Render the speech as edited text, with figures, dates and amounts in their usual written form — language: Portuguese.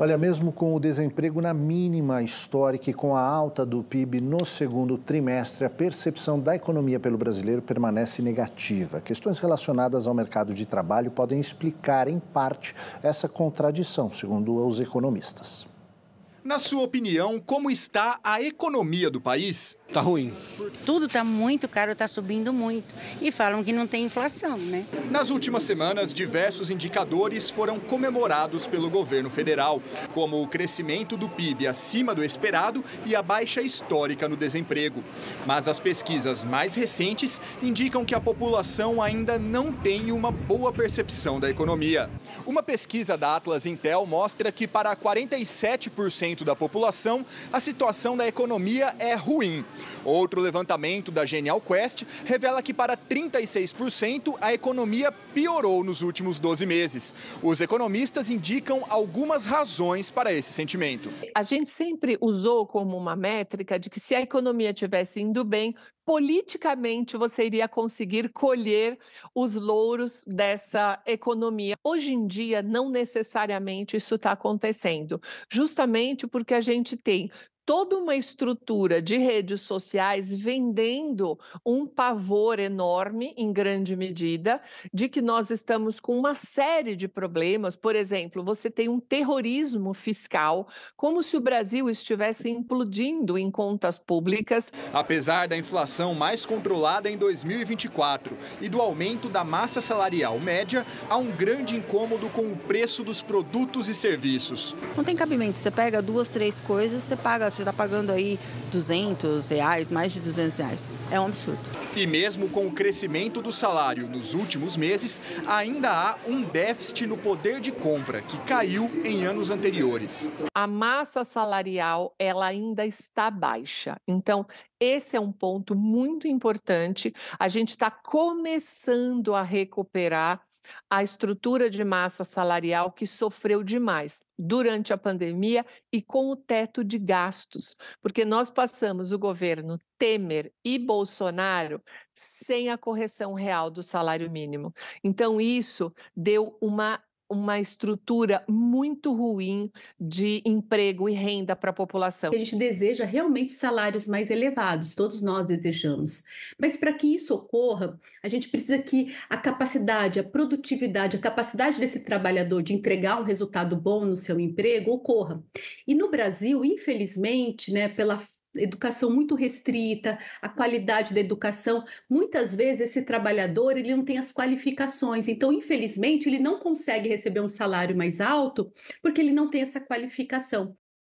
Olha, mesmo com o desemprego na mínima histórica e com a alta do PIB no segundo trimestre, a percepção da economia pelo brasileiro permanece negativa. Questões relacionadas ao mercado de trabalho podem explicar, em parte, essa contradição, segundo os economistas. Na sua opinião, como está a economia do país? Está ruim. Tudo está muito caro, está subindo muito. E falam que não tem inflação, né? Nas últimas semanas, diversos indicadores foram comemorados pelo governo federal, como o crescimento do PIB acima do esperado e a baixa histórica no desemprego. Mas as pesquisas mais recentes indicam que a população ainda não tem uma boa percepção da economia. Uma pesquisa da Atlas Intel mostra que para 47% da população, a situação da economia é ruim. Outro levantamento da Genial Quest revela que para 36% a economia piorou nos últimos 12 meses. Os economistas indicam algumas razões para esse sentimento. A gente sempre usou como uma métrica de que se a economia estivesse indo bem, politicamente você iria conseguir colher os louros dessa economia. Hoje em dia, não necessariamente isso está acontecendo, justamente porque a gente tem toda uma estrutura de redes sociais vendendo um pavor enorme, em grande medida, de que nós estamos com uma série de problemas. Por exemplo, você tem um terrorismo fiscal, como se o Brasil estivesse implodindo em contas públicas. Apesar da inflação mais controlada em 2024 e do aumento da massa salarial média, há um grande incômodo com o preço dos produtos e serviços. Não tem cabimento, você pega duas, três coisas, você paga. Você está pagando aí R$200, mais de R$200. É um absurdo. E mesmo com o crescimento do salário nos últimos meses, ainda há um déficit no poder de compra, que caiu em anos anteriores. A massa salarial, ela ainda está baixa. Então, esse é um ponto muito importante. A gente está começando a recuperar a estrutura de massa salarial que sofreu demais durante a pandemia e com o teto de gastos, porque nós passamos o governo Temer e Bolsonaro sem a correção real do salário mínimo. Então, isso deu uma estrutura muito ruim de emprego e renda para a população. A gente deseja realmente salários mais elevados, todos nós desejamos. Mas para que isso ocorra, a gente precisa que a capacidade, a produtividade, a capacidade desse trabalhador de entregar um resultado bom no seu emprego ocorra. E no Brasil, infelizmente, né, pela educação muito restrita, a qualidade da educação, muitas vezes esse trabalhador ele não tem as qualificações, então infelizmente ele não consegue receber um salário mais alto porque ele não tem essa qualificação.